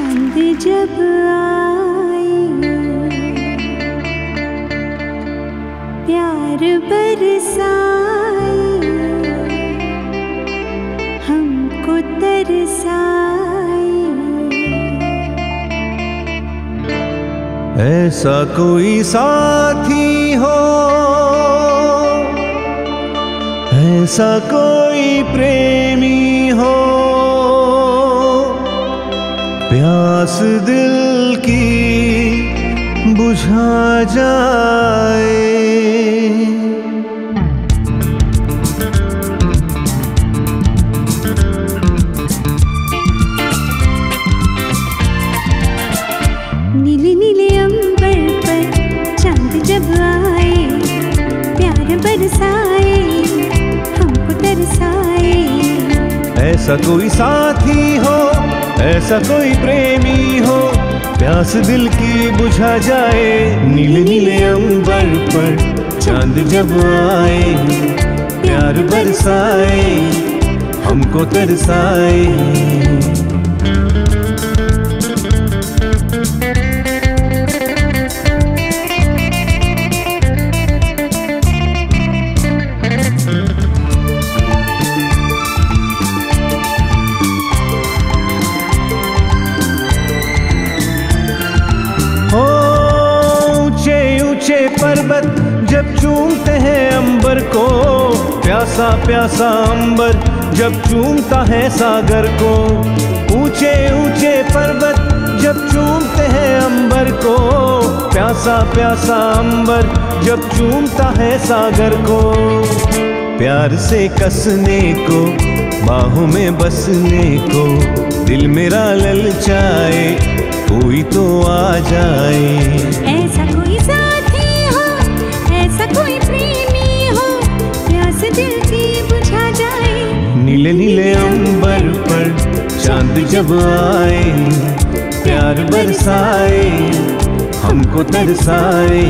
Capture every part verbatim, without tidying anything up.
चांद जब आए प्यार बरसाए हमको तरसाए। ऐसा कोई साथी हो, ऐसा कोई प्रेमी हो, प्यास दिल की बुझा जाए। नीले नीले अंबर पर चांद जब आए प्यार बरसाए हमको तरसाए। ऐसा कोई साथी हो, ऐसा कोई प्रेमी हो, प्यास दिल की बुझा जाए। नीले नीले अंबर पर चांद जब आए प्यार बरसाए हमको तरसाए। पर्वत जब चूमते हैं अंबर को, प्यासा प्यासा अंबर जब चूमता है सागर को। ऊंचे ऊंचे पर्वत जब चूमते हैं अंबर को, प्यासा प्यासा अंबर जब चूमता है सागर को। प्यार से कसने को, बाहों में बसने को, दिल मेरा ललचाए कोई तो आ जाए। ऐसा कोई नीले नीले अंबर पर चांद जब आए प्यार बरसाए हमको तरसाए।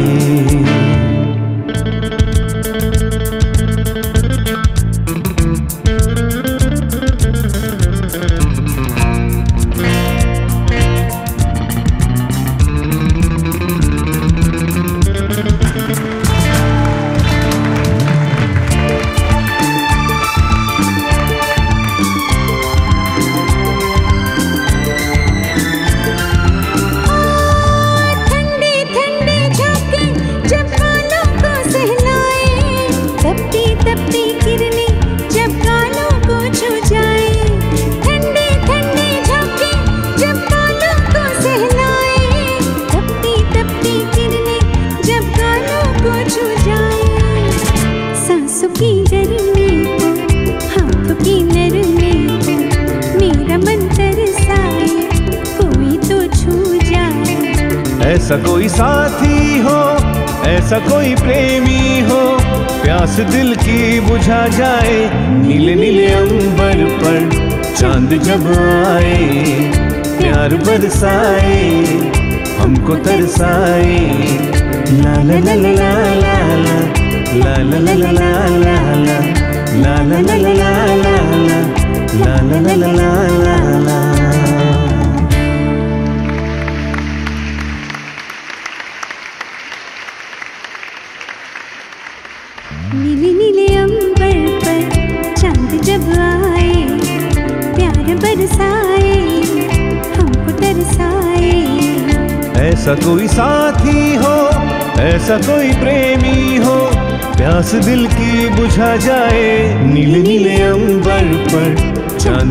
ऐसा कोई साथी हो, ऐसा कोई प्रेमी हो, प्यास दिल की बुझा जाए। नीले नीले अंबर पर चांद जब आए प्यार बरसाए हमको तरसाए। ला ला ला ला ला ला ला ला ला ला ला ला ला ला ला ला ला ला ला। नीले नीले अंबर पर चांद जब आए प्यार बरसाए हमको तरसाए। ऐसा कोई साथी हो, ऐसा कोई प्रेमी हो, प्यास दिल की बुझा जाए। नीले नीले अंबर पर चांद